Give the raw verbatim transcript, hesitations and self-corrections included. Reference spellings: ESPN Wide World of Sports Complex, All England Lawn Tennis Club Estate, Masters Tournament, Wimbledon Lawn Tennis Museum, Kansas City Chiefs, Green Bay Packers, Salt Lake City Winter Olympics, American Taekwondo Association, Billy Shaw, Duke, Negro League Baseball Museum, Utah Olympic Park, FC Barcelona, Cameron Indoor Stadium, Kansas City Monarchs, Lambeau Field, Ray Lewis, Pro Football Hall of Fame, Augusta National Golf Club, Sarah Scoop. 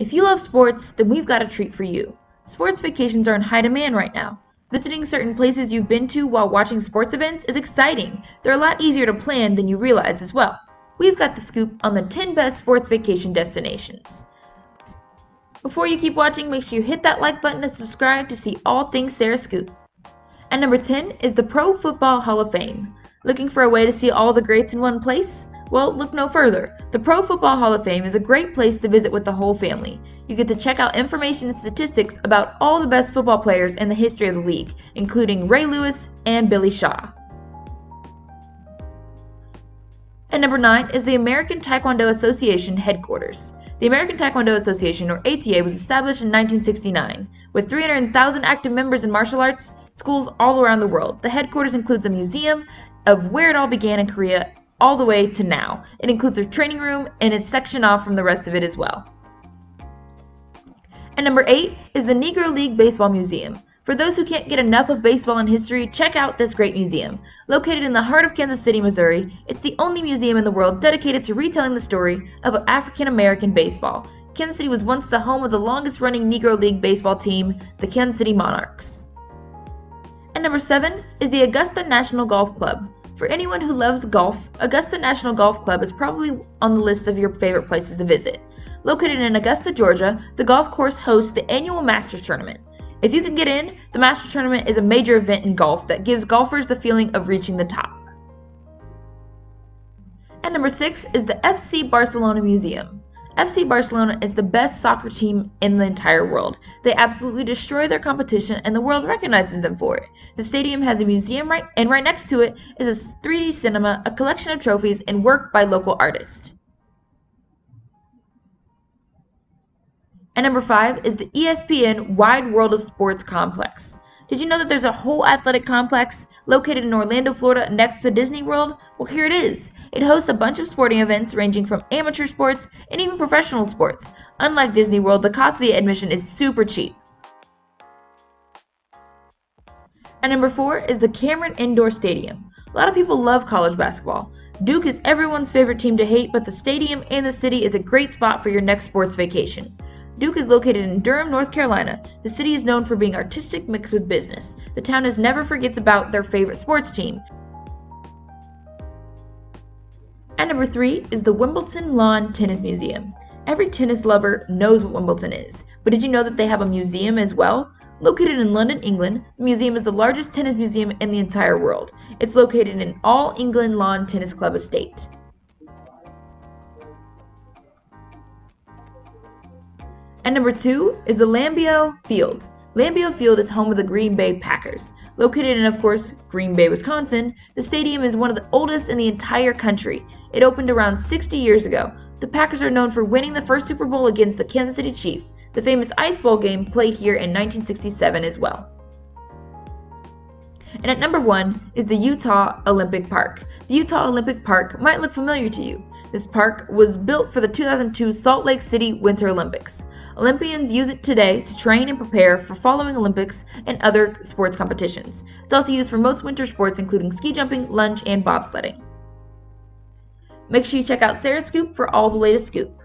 If you love sports, then we've got a treat for you. Sports vacations are in high demand right now. Visiting certain places you've been to while watching sports events is exciting. They're a lot easier to plan than you realize as well. We've got the scoop on the ten best sports vacation destinations. Before you keep watching, make sure you hit that like button and subscribe to see all things Sarah Scoop. And number ten is the Pro Football Hall of Fame. Looking for a way to see all the greats in one place? Well, look no further. The Pro Football Hall of Fame is a great place to visit with the whole family. You get to check out information and statistics about all the best football players in the history of the league, including Ray Lewis and Billy Shaw. And number nine is the American Taekwondo Association headquarters. The American Taekwondo Association, or A T A, was established in nineteen sixty-nine. With three hundred thousand active members in martial arts schools all around the world, the headquarters includes a museum of where it all began in Korea all the way to now. It includes a training room, and it's sectioned off from the rest of it as well. And number eight is the Negro League Baseball Museum. For those who can't get enough of baseball and history, check out this great museum. Located in the heart of Kansas City, Missouri, it's the only museum in the world dedicated to retelling the story of African-American baseball. Kansas City was once the home of the longest-running Negro League baseball team, the Kansas City Monarchs. And number seven is the Augusta National Golf Club. For anyone who loves golf, Augusta National Golf Club is probably on the list of your favorite places to visit. Located in Augusta, Georgia, the golf course hosts the annual Masters Tournament. If you can get in, the Masters Tournament is a major event in golf that gives golfers the feeling of reaching the top. And number six is the F C Barcelona Museum. F C Barcelona is the best soccer team in the entire world. They absolutely destroy their competition, and the world recognizes them for it. The stadium has a museum, right, and right next to it is a three D cinema, a collection of trophies, and work by local artists. And number five is the E S P N Wide World of Sports Complex. Did you know that there's a whole athletic complex located in Orlando, Florida, next to Disney World? Well, here it is. It hosts a bunch of sporting events ranging from amateur sports and even professional sports. Unlike Disney World, the cost of the admission is super cheap. And number four is the Cameron Indoor Stadium. A lot of people love college basketball. Duke is everyone's favorite team to hate, but the stadium and the city is a great spot for your next sports vacation. Duke is located in Durham, North Carolina. The city is known for being artistic mixed with business. The town is never forgets about their favorite sports team. And number three is the Wimbledon Lawn Tennis Museum. Every tennis lover knows what Wimbledon is, but did you know that they have a museum as well? Located in London, England, the museum is the largest tennis museum in the entire world. It's located in All England Lawn Tennis Club Estate. And number two is the Lambeau Field. Lambeau Field is home of the Green Bay Packers. Located in, of course, Green Bay, Wisconsin, the stadium is one of the oldest in the entire country. It opened around sixty years ago. The Packers are known for winning the first Super Bowl against the Kansas City Chiefs. The famous Ice Bowl game played here in nineteen sixty-seven as well. And at number one is the Utah Olympic Park. The Utah Olympic Park might look familiar to you. This park was built for the two thousand two Salt Lake City Winter Olympics. Olympians use it today to train and prepare for following Olympics and other sports competitions. It's also used for most winter sports, including ski jumping, lunge, and bobsledding. Make sure you check out Sarah Scoop for all the latest scoop.